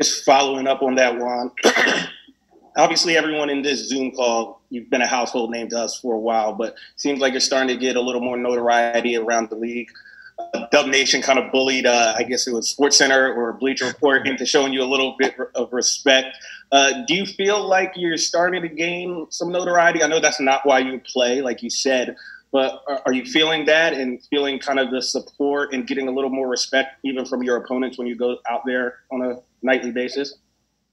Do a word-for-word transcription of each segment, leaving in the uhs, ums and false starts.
Just following up on that, Juan. Obviously, everyone in this Zoom call, you've been a household name to us for a while, but it seems like you're starting to get a little more notoriety around the league. Uh, Dub Nation kind of bullied, uh, I guess it was SportsCenter or Bleacher Report, into showing you a little bit of respect. Uh, do you feel like you're starting to gain some notoriety? I know that's not why you play, like you said, but are, are you feeling that and feeling kind of the support and getting a little more respect even from your opponents when you go out there on a nightly basis?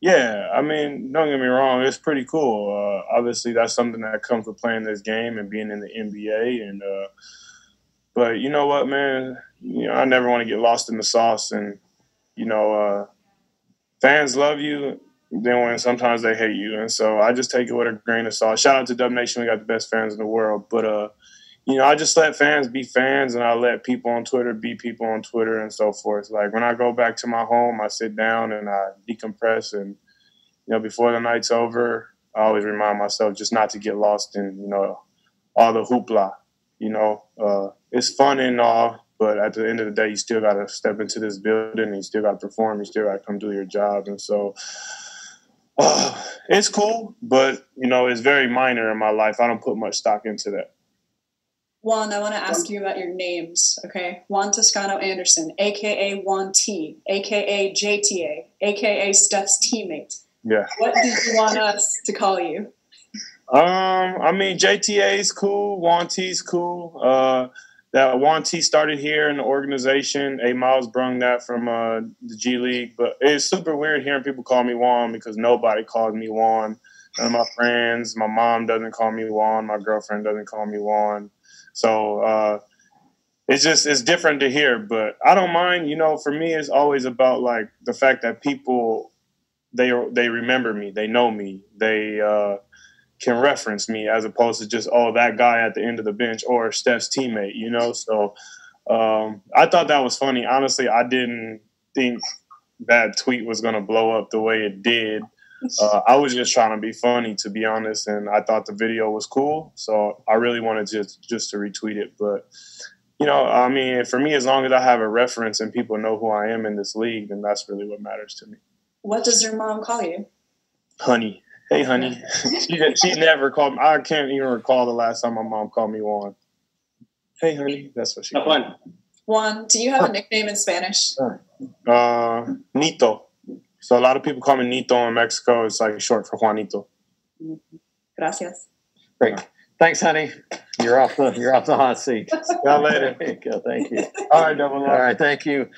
Yeah, I mean, don't get me wrong, it's pretty cool. Uh, obviously, that's something that comes with playing this game and being in the N B A. And uh, but you know what, man? You know, I never want to get lost in the sauce. And, you know, uh, fans love you, then when sometimes they hate you. And so I just take it with a grain of salt. Shout out to Dub Nation. We got the best fans in the world. But, uh, you know, I just let fans be fans, and I let people on Twitter be people on Twitter and so forth. Like, when I go back to my home, I sit down and I decompress. And, you know, before the night's over, I always remind myself just not to get lost in, you know, all the hoopla. You know, uh, it's fun and all, but at the end of the day, you still got to step into this building, and you still got to perform, you still got to come do your job. And so uh, it's cool, but, you know, it's very minor in my life. I don't put much stock into that. Juan, I want to ask you about your names, okay? Juan Toscano-Anderson, a k a. Juan T, a k a. J T A, a k a. Steph's teammate. Yeah. What do you want us to call you? Um, I mean, J T A is cool. Juan T is cool. Uh, that Juan T started here in the organization. A Miles brung that from uh, the G League. But it's super weird hearing people call me Juan because nobody calls me Juan. None of my friends, my mom doesn't call me Juan. My girlfriend doesn't call me Juan. So uh, it's just it's different to hear, but I don't mind. You know, for me, it's always about like the fact that people they they remember me, they know me, they uh, can reference me as opposed to just oh that guy at the end of the bench or Steph's teammate. You know, so um, I thought that was funny. Honestly, I didn't think that tweet was gonna blow up the way it did. Uh, I was just trying to be funny, to be honest, and I thought the video was cool, so I really wanted to, just to retweet it. But, you know, I mean, for me, as long as I have a reference and people know who I am in this league, then that's really what matters to me. What does your mom call you? Honey. Hey, honey. she, she never called me. I can't even recall the last time my mom called me Juan. Hey, honey. That's what she called me. Juan, do you have a nickname in Spanish? Uh, Nito. So a lot of people call me Nito in Mexico. It's like short for Juanito. Gracias. Great. Thanks, honey. You're off the you're off the hot seat. See you later. Thank you. All right, double All right, thank you.